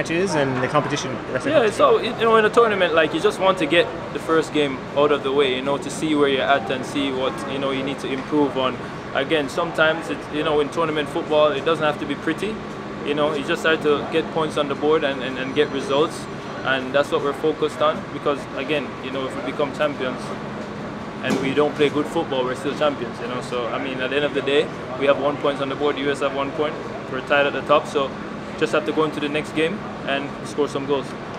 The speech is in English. Matches and the competition. Yeah, so in a tournament, like, you just want to get the first game out of the way, to see where you're at and see what you need to improve on. Again, sometimes it's, in tournament football, it doesn't have to be pretty. You just have to get points on the board and get results, and that's what we're focused on. Because again, if we become champions and we don't play good football, we're still champions. So I mean, at the end of the day, we have 1 point on the board. The US have 1 point. We're tied at the top. So just have to go into the next game and score some goals.